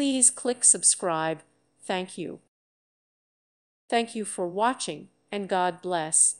Please click subscribe. Thank you. Thank you for watching, and God bless.